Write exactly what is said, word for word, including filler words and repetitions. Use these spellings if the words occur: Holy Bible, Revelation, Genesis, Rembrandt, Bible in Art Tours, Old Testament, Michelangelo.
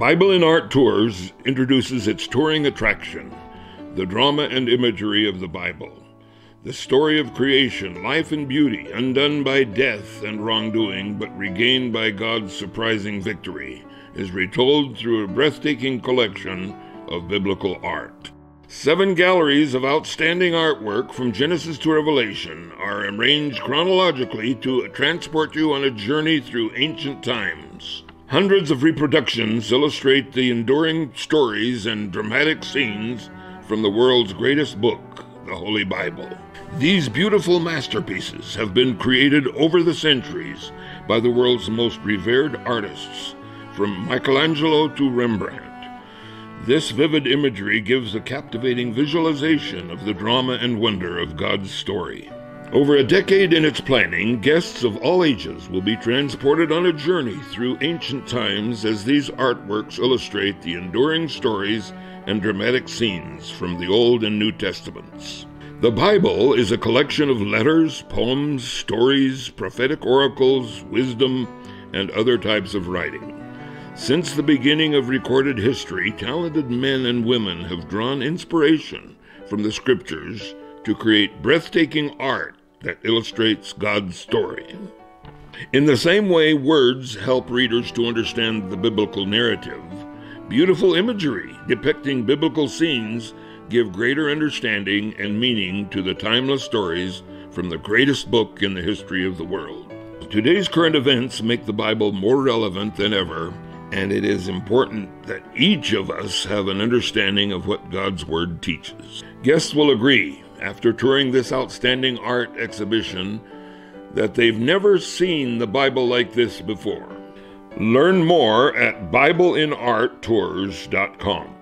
Bible in Art Tours introduces its touring attraction, the drama and imagery of the Bible, the story of creation, life and beauty, undone by death and wrongdoing, but regained by God's surprising victory, is retold through a breathtaking collection of biblical art. Seven galleries of outstanding artwork from Genesis to Revelation are arranged chronologically to transport you on a journey through ancient times. Hundreds of reproductions illustrate the enduring stories and dramatic scenes from the world's greatest book, the Holy Bible. These beautiful masterpieces have been created over the centuries by the world's most revered artists, from Michelangelo to Rembrandt. This vivid imagery gives a captivating visualization of the drama and wonder of God's story. Over a decade in its planning, guests of all ages will be transported on a journey through ancient times as these artworks illustrate the enduring stories and dramatic scenes from the Old and New Testaments. The Bible is a collection of letters, poems, stories, prophetic oracles, wisdom, and other types of writing. Since the beginning of recorded history, talented men and women have drawn inspiration from the scriptures to create breathtaking art that illustrates God's story. In the same way words help readers to understand the biblical narrative, beautiful imagery depicting biblical scenes give greater understanding and meaning to the timeless stories from the greatest book in the history of the world. Today's current events make the Bible more relevant than ever, and it is important that each of us have an understanding of what God's Word teaches. Guests will agree, after touring this outstanding art exhibition, that they've never seen the Bible like this before. Learn more at Bible in Art Tours dot com.